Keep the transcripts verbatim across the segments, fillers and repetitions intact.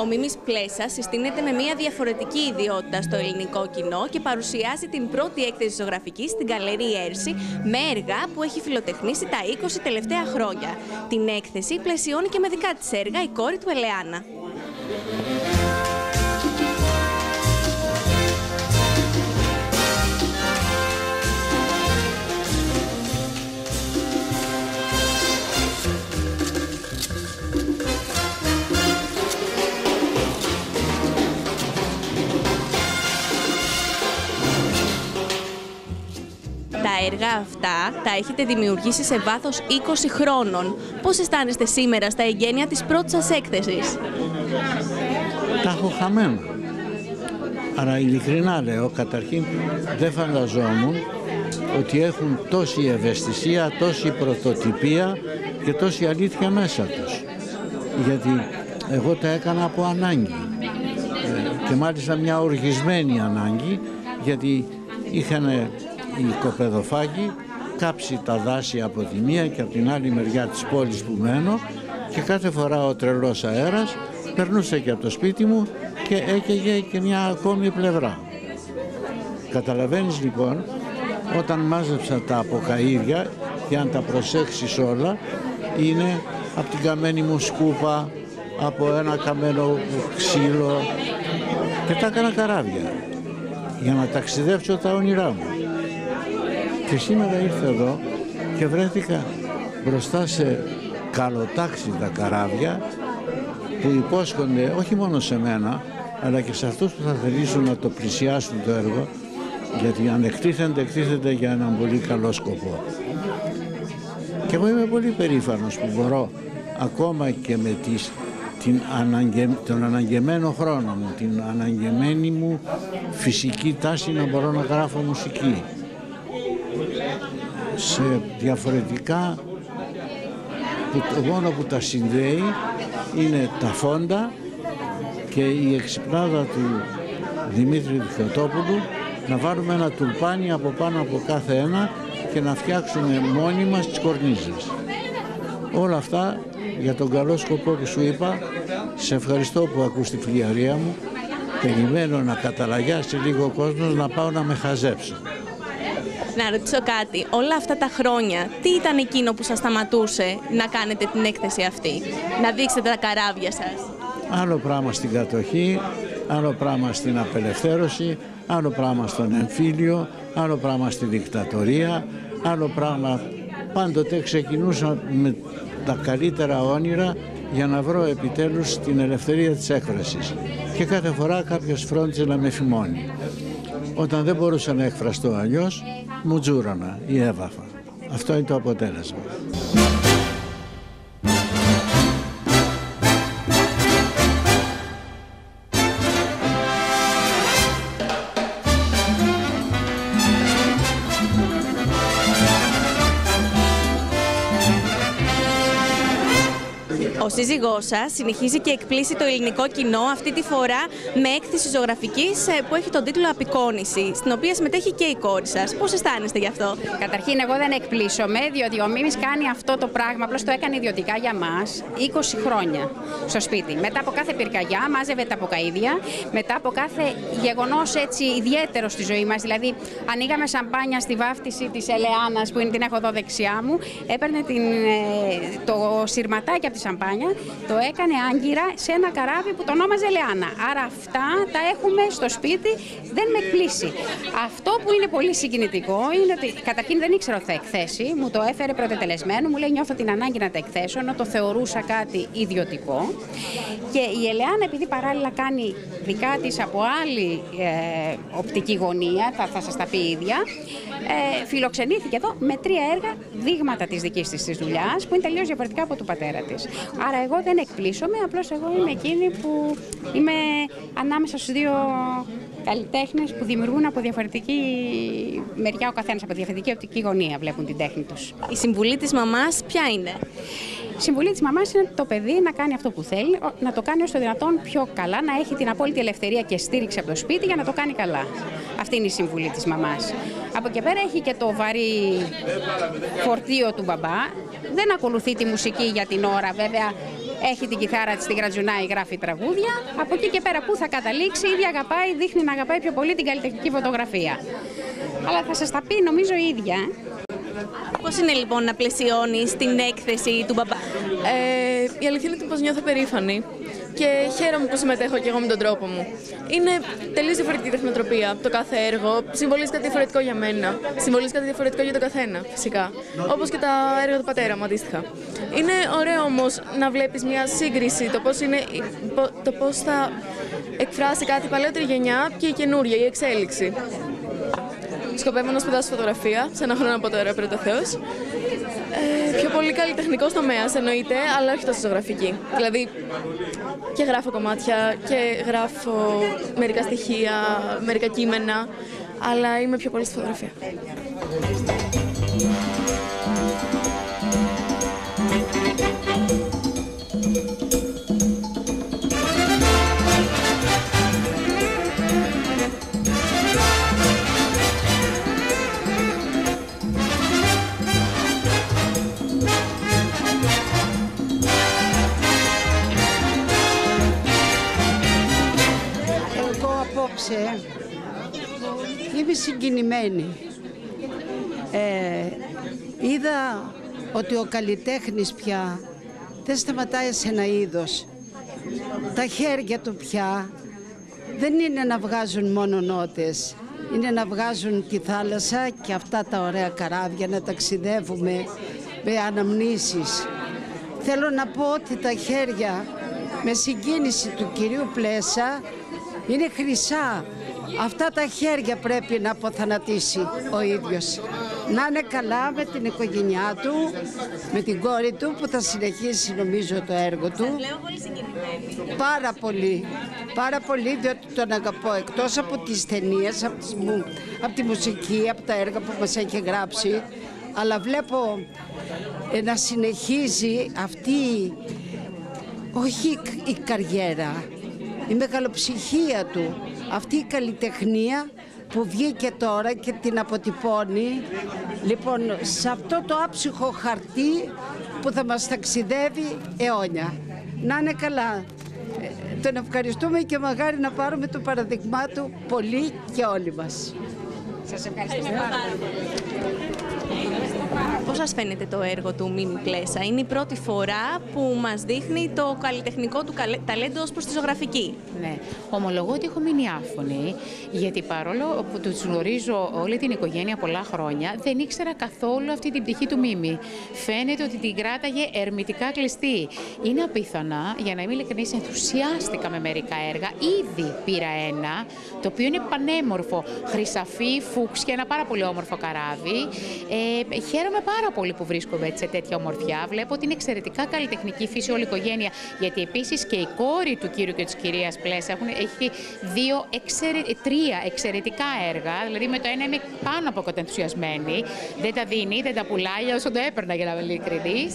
Ο Μίμης Πλέσσας συστήνεται με μια διαφορετική ιδιότητα στο ελληνικό κοινό και παρουσιάζει την πρώτη έκθεση ζωγραφικής στην Γκαλερί Έρση με έργα που έχει φιλοτεχνήσει τα είκοσι τελευταία χρόνια. Την έκθεση πλαισιώνει και με δικά της έργα η κόρη του Ελεάννα. Τα έργα αυτά τα έχετε δημιουργήσει σε βάθος είκοσι χρόνων. Πώς αισθάνεστε σήμερα στα εγγένεια της πρώτης σας έκθεσης? Τα έχω χαμένα. Άρα ειλικρινά λέω, καταρχήν δεν φανταζόμουν ότι έχουν τόση ευαισθησία, τόση πρωτοτυπία και τόση αλήθεια μέσα τους. Γιατί εγώ τα έκανα από ανάγκη και μάλιστα μια οργισμένη ανάγκη, γιατί είχαν οι οικοπεδοφάγοι κάψει τα δάση από τη μία και από την άλλη μεριά της πόλης που μένω, και κάθε φορά ο τρελός αέρας περνούσε και από το σπίτι μου και έκαιγε και μια ακόμη πλευρά. Καταλαβαίνεις λοιπόν, όταν μάζεψα τα αποκαΐρια, και αν τα προσέξεις όλα, είναι από την καμένη μου σκούπα, από ένα καμένο ξύλο, και τα έκανα καράβια για να ταξιδέψω τα όνειρά μου. Και σήμερα ήρθα εδώ και βρέθηκα μπροστά σε καλοτάξιδα καράβια που υπόσχονται όχι μόνο σε μένα, αλλά και σε αυτούς που θα θελήσουν να το πλησιάσουν το έργο, γιατί αν εκτίθενται, εκτίθενται για έναν πολύ καλό σκοπό. Και εγώ είμαι πολύ περήφανος που μπορώ, ακόμα και με τις, την αναγκε, τον αναγκεμένο χρόνο μου, την αναγκεμένη μου φυσική τάση, να μπορώ να γράφω μουσική σε διαφορετικά, που το μόνο που τα συνδέει είναι τα φόντα και η εξυπνάδα του Δημήτρη Χατζόπουλου, να βάλουμε ένα τουρπάνι από πάνω από κάθε ένα και να φτιάξουμε μόνοι μας τις κορνίζες. Όλα αυτά για τον καλό σκοπό που σου είπα. Σε ευχαριστώ που ακούς τη φλιαρία μου. Περιμένω να καταλαγιάσει λίγο ο κόσμος, να πάω να με χαζέψω. Να ρωτήσω κάτι. Όλα αυτά τα χρόνια, τι ήταν εκείνο που σας σταματούσε να κάνετε την έκθεση αυτή, να δείξετε τα καράβια σας? Άλλο πράγμα στην κατοχή, άλλο πράγμα στην απελευθέρωση, άλλο πράγμα στον εμφύλιο, άλλο πράγμα στη δικτατορία, άλλο πράγμα. Πάντοτε ξεκινούσα με τα καλύτερα όνειρα για να βρω επιτέλους την ελευθερία της έκφρασης. Και κάθε φορά κάποιος φρόντιζε να με φημώνει. Όταν δεν μπορούσα να εκφραστώ αλλιώς, μου τζούρανα ή έβαφα. Αυτό είναι το αποτέλεσμα. Ο σύζυγός σας συνεχίζει και εκπλήσει το ελληνικό κοινό, αυτή τη φορά με έκθεση ζωγραφικής που έχει τον τίτλο «Απεικόνηση», στην οποία συμμετέχει και η κόρη σας. Πώς αισθάνεστε γι' αυτό? Καταρχήν, εγώ δεν εκπλήσωμαι, διότι ο Μίμης κάνει αυτό το πράγμα, απλώς το έκανε ιδιωτικά για μας είκοσι χρόνια στο σπίτι. Μετά από κάθε πυρκαγιά μάζευε τα αποκαΐδια, μετά από κάθε γεγονός έτσι ιδιαίτερο στη ζωή μας. Δηλαδή, ανοίγαμε σαμπάνια στη βάφτιση της Ελεάνας, που είναι, την έχω εδώ δεξιά μου, έπαιρνε την, το σειρματάκι από τη σαμπάνια. Το έκανε άγκυρα σε ένα καράβι που το ονόμαζε Ελεάννα. Άρα αυτά τα έχουμε στο σπίτι, δεν με εκπλήσει. Αυτό που είναι πολύ συγκινητικό είναι ότι καταρχήν δεν ήξερα ότι θα εκθέσει. Μου το έφερε πρωτετελεσμένο, μου λέει νιώθω την ανάγκη να τα εκθέσω, ενώ το θεωρούσα κάτι ιδιωτικό. Και η Ελεάννα, επειδή παράλληλα κάνει δικά της από άλλη ε, οπτική γωνία, θα, θα σας τα πει η ίδια, ε, φιλοξενήθηκε εδώ με τρία έργα δείγματα της δικής της της δουλειάς, που είναι τελείως διαφορετικά από του πατέρα της. Άρα εγώ δεν εκπλήσωμαι, απλώς εγώ είμαι εκείνη που είμαι ανάμεσα στους δύο καλλιτέχνες που δημιουργούν από διαφορετική μεριά, ο καθένας από διαφορετική οπτική γωνία βλέπουν την τέχνη τους. Η συμβουλή της μαμάς ποια είναι? Η συμβουλή της μαμάς είναι το παιδί να κάνει αυτό που θέλει, να το κάνει όσο το δυνατόν πιο καλά, να έχει την απόλυτη ελευθερία και στήριξη από το σπίτι για να το κάνει καλά. Αυτή είναι η συμβουλή της μαμάς. Από εκεί πέρα έχει και το βαρύ φορτίο του μπαμπά. Δεν ακολουθεί τη μουσική για την ώρα, βέβαια. έχει την κιθάρα της, την γρατζουνάει, γράφει τραγούδια. Από εκεί και πέρα που θα καταλήξει, ήδη αγαπάει, δείχνει να αγαπάει πιο πολύ την καλλιτεχνική φωτογραφία. Αλλά θα σας τα πει νομίζω η ίδια. Πώς είναι λοιπόν να πλαισιώνεις την έκθεση του μπαμπά? Ε, η αλήθεια είναι πως νιώθω περήφανη και χαίρομαι που συμμετέχω και εγώ με τον τρόπο μου. Είναι τελείως διαφορετική τεχνοτροπία το κάθε έργο. Συμβολίζει κάτι διαφορετικό για μένα. Συμβολίζει κάτι διαφορετικό για τον καθένα, φυσικά. Όπως και τα έργα του πατέρα μου, αντίστοιχα. Είναι ωραίο όμως να βλέπεις μια σύγκριση, το πώς είναι, το πώς θα εκφράσει κάτι η παλαιότερη γενιά και η καινούρια, η εξέλιξη. Σκοπεύω να σπουδάσω φωτογραφία σε ένα χρόνο από τώρα, πριν το Θεός. Ε, πιο πολύ καλλιτεχνικός τομέας εννοείται, αλλά όχι τόσο ζωγραφική. Δηλαδή και γράφω κομμάτια και γράφω μερικά στοιχεία, μερικά κείμενα, αλλά είμαι πιο πολύ στη φωτογραφία. Είμαι συγκινημένη. Ε, είδα ότι ο καλλιτέχνης πια δεν σταματάει σε ένα είδος. Τα χέρια του πια δεν είναι να βγάζουν μόνο νότες. Είναι να βγάζουν τη θάλασσα και αυτά τα ωραία καράβια, να ταξιδεύουμε με αναμνήσεις. Θέλω να πω ότι τα χέρια, με συγκίνηση του κυρίου Πλέσσα, είναι χρυσά. Αυτά τα χέρια πρέπει να αποθανατήσει ο ίδιος. Να είναι καλά με την οικογένειά του, με την κόρη του που θα συνεχίσει νομίζω το έργο του. Πάρα πολύ, πάρα πολύ, διότι τον αγαπώ. Εκτός από τις ταινίες, από, τις, από τη μουσική, από τα έργα που μας έχει γράψει. Αλλά βλέπω ε, να συνεχίζει αυτή, όχι η καριέρα, η μεγαλοψυχία του, αυτή η καλλιτεχνία που βγήκε τώρα και την αποτυπώνει, λοιπόν, σε αυτό το άψυχο χαρτί που θα μας ταξιδεύει αιώνια. Να είναι καλά. Τον ευχαριστούμε και μαγάρι να πάρουμε το παραδειγμά του πολύ και όλοι μας. Σας ευχαριστούμε πάρα πολύ. Πώς σας φαίνεται το έργο του Μίμη Πλέσσα? Είναι η πρώτη φορά που μας δείχνει το καλλιτεχνικό του ταλέντο ως προς τη ζωγραφική. Ναι, ομολογώ ότι έχω μείνει άφωνη, γιατί παρόλο που τους γνωρίζω όλη την οικογένεια πολλά χρόνια, δεν ήξερα καθόλου αυτή την πτυχή του Μίμη. Φαίνεται ότι την κράταγε ερμητικά κλειστή. Είναι απίθανα, για να είμαι ειλικρινής, ενθουσιάστηκα με μερικά έργα. Ήδη πήρα ένα, το οποίο είναι πανέμορφο, χρυσαφή, φούξια, ένα πάρα πολύ όμορφο καράβι. Ε, χαίρομαι πάρα πολύ που βρίσκομαι σε τέτοια ομορφιά. Βλέπω ότι είναι εξαιρετικά καλλιτεχνική φύση όλη η οικογένεια, γιατί επίσης και η κόρη του κύριου και της κυρίας Πλέσσα έχουν, έχει δύο εξαιρε... τρία εξαιρετικά έργα. Δηλαδή με το ένα είμαι πάνω από κατενθουσιασμένη. Δεν τα δίνει, δεν τα πουλάει, όσο το έπαιρνα για να είμαι ειλικρινής.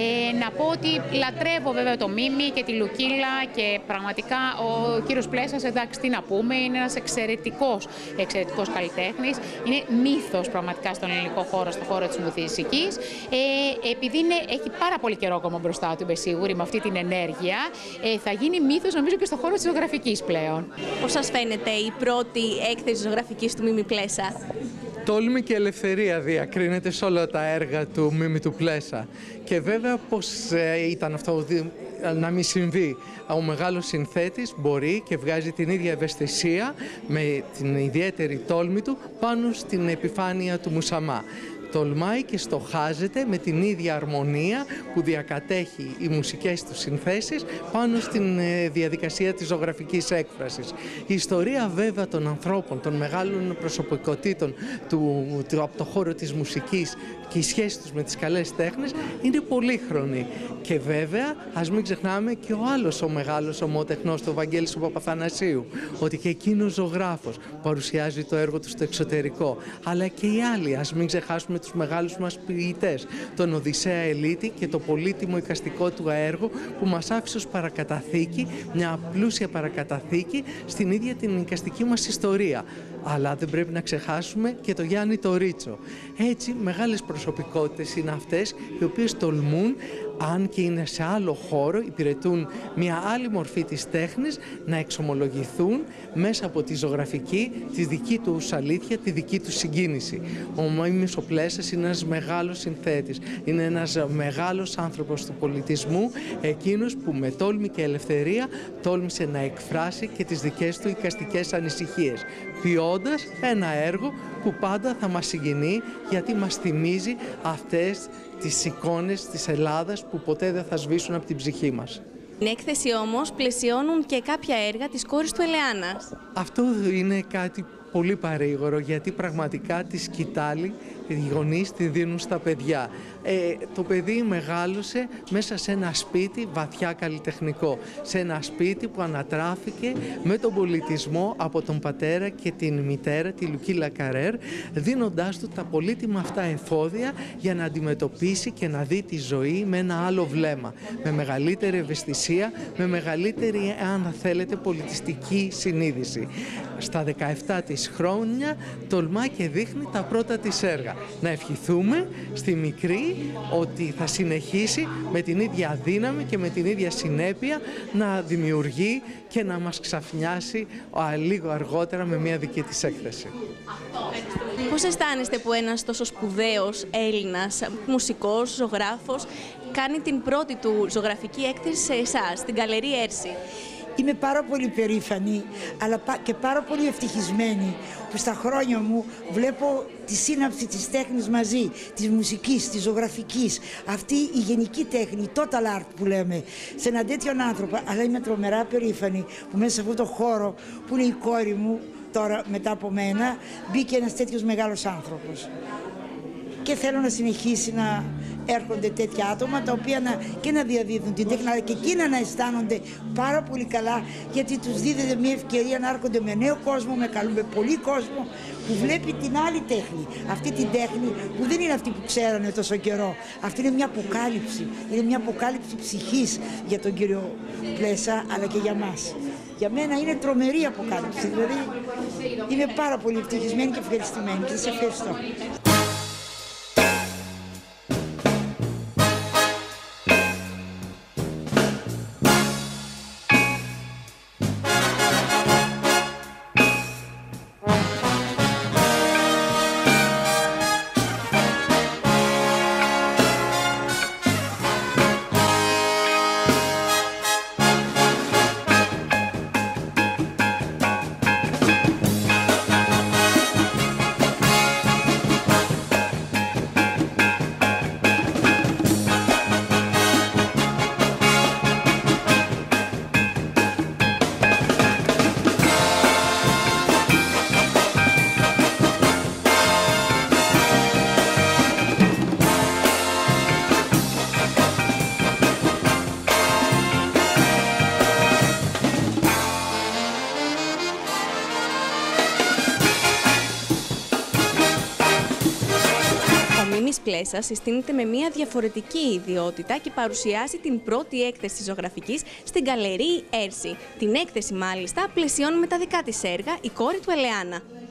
Ε, να πω ότι λατρεύω βέβαια το Μίμη και τη Λουκίλα και πραγματικά ο κύριος Πλέσσας, εντάξει, τι να πούμε, είναι ένας εξαιρετικός, εξαιρετικός καλλιτέχνης. Είναι μύθος πραγματικά στον ελληνικό χώρο, στον χώρο της μουσικής. Ε, επειδή είναι, έχει πάρα πολύ καιρό ακόμα μπροστά του, είμαι σίγουρη, με αυτή την ενέργεια, ε, θα γίνει μύθος νομίζω και στον χώρο της ζωγραφικής πλέον. Πώς σας φαίνεται η πρώτη έκθεση ζωγραφικής του Μίμη Πλέσσα? Τόλμη και ελευθερία διακρίνεται σε όλα τα έργα του Μίμη του Πλέσσα. Και βέβαια πως ε, ήταν αυτό να μην συμβεί. Ο μεγάλος συνθέτης μπορεί και βγάζει την ίδια ευαισθησία με την ιδιαίτερη τόλμη του πάνω στην επιφάνεια του Μουσαμά. Τολμάει και στοχάζεται με την ίδια αρμονία που διακατέχει οι μουσικές του συνθέσεις πάνω στην διαδικασία της ζωγραφικής έκφρασης. Η ιστορία βέβαια των ανθρώπων, των μεγάλων προσωπικότητων του, του, από το χώρο της μουσικής και οι σχέσεις τους με τις καλές τέχνες είναι πολύχρονη. Και βέβαια ας μην ξεχνάμε και ο άλλος ο μεγάλος ομότεχνός, το Βαγγέλης ο Παπαθανασίου, ότι και εκείνος ζωγράφος παρουσιάζει το έργο του στο εξωτερικό, αλλά και οι άλλοι, ας μην ξεχάσουμε τους μεγάλους μας ποιητές, τον Οδυσσέα Ελύτη και το πολύτιμο εικαστικό του έργο που μας άφησε ως παρακαταθήκη, μια πλούσια παρακαταθήκη στην ίδια την εικαστική μας ιστορία. Αλλά δεν πρέπει να ξεχάσουμε και το Γιάννη το Ρίτσο. Έτσι, μεγάλες προσωπικότητες είναι αυτές οι οποίες τολμούν αν και είναι σε άλλο χώρο, υπηρετούν μια άλλη μορφή της τέχνης, να εξομολογηθούν μέσα από τη ζωγραφική, τη δική τους αλήθεια, τη δική τους συγκίνηση. Ο Μίμης ο Πλέσσας είναι ένας μεγάλος συνθέτης, είναι ένας μεγάλος άνθρωπος του πολιτισμού, εκείνος που με τόλμη και ελευθερία τόλμησε να εκφράσει και τις δικές του οικαστικές ανησυχίες, ποιώντας ένα έργο που πάντα θα μας συγκινεί, γιατί μας θυμίζει αυτές τις εικόνες της Ελλάδας που ποτέ δεν θα σβήσουν από την ψυχή μας. Την έκθεση όμως πλαισιώνουν και κάποια έργα της κόρης του Ελεάννα. Αυτό είναι κάτι πολύ παρήγορο, γιατί πραγματικά τη σκητάλη οι γονείς τη δίνουν στα παιδιά. Ε, το παιδί μεγάλωσε μέσα σε ένα σπίτι βαθιά καλλιτεχνικό, σε ένα σπίτι που ανατράφηκε με τον πολιτισμό από τον πατέρα και την μητέρα, τη Λουκίλα Καρρέρ, δίνοντάς του τα πολύτιμα αυτά εφόδια για να αντιμετωπίσει και να δει τη ζωή με ένα άλλο βλέμμα, με μεγαλύτερη ευαισθησία, με μεγαλύτερη, αν θέλετε, πολιτιστική συνείδηση. Στα δεκαεπτά της χρόνια τολμά και δείχνει τα πρώτα της έργα. Να ευχηθούμε στη μικρή ότι θα συνεχίσει με την ίδια δύναμη και με την ίδια συνέπεια να δημιουργεί και να μας ξαφνιάσει λίγο αργότερα με μια δική της έκθεση. Πώς αισθάνεστε που ένας τόσο σπουδαίος Έλληνας, μουσικός, ζωγράφος, κάνει την πρώτη του ζωγραφική έκθεση σε εσάς, στην Γκαλερί Έρση? Είμαι πάρα πολύ περήφανη, αλλά και πάρα πολύ ευτυχισμένη που στα χρόνια μου βλέπω τη σύναψη της τέχνης μαζί, της μουσικής, της ζωγραφικής, αυτή η γενική τέχνη, total art που λέμε, σε έναν τέτοιον άνθρωπο. Αλλά είμαι τρομερά περήφανη που μέσα σε αυτό το χώρο που είναι η κόρη μου, τώρα μετά από μένα, μπήκε ένας τέτοιος μεγάλος άνθρωπος. Και θέλω να συνεχίσει να έρχονται τέτοια άτομα τα οποία να, και να διαδίδουν την τέχνη, αλλά και εκείνα να αισθάνονται πάρα πολύ καλά, γιατί τους δίδεται μια ευκαιρία να έρχονται με νέο κόσμο, με, καλού, με πολύ κόσμο που βλέπει την άλλη τέχνη. Αυτή την τέχνη που δεν είναι αυτή που ξέρανε τόσο καιρό. Αυτή είναι μια αποκάλυψη. Είναι μια αποκάλυψη ψυχής για τον κύριο Πλέσσα, αλλά και για μας. Για μένα είναι τρομερή αποκάλυψη. Δηλαδή είμαι πάρα πολύ ευτυχισμένη και ευχαριστημένη. Και σε ευχαριστώ. Πλέσσας συστήνεται με μια διαφορετική ιδιότητα και παρουσιάζει την πρώτη έκθεση ζωγραφικής στην Γκαλερί Έρση. Την έκθεση μάλιστα πλαισιώνει με τα δικά της έργα η κόρη του Ελεάννα.